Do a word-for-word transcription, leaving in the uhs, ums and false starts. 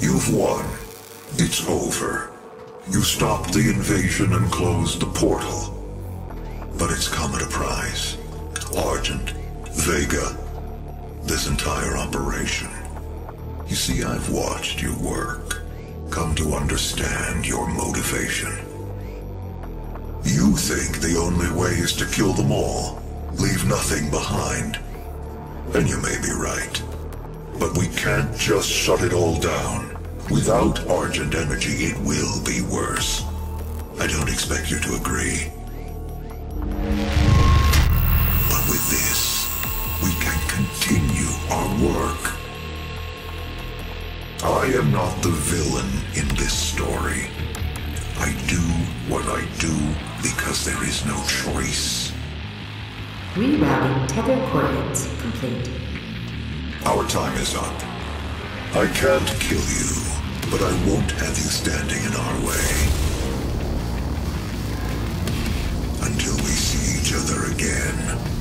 You've won. It's over. You stopped the invasion and closed the portal. But it's come at a price. Argent, Vega, this entire operation. You see, I've watched you work, come to understand your motivation. You think the only way is to kill them all, leave nothing behind. And you may be right. But we can't just shut it all down. Without Argent Energy, it will be worse. I don't expect you to agree. But with this, we can continue our work. I am not the villain in this story. I do what I do because there is no choice. Rerouting tether coordinates complete. Our time is up. I can't kill you, but I won't have you standing in our way. Until we see each other again.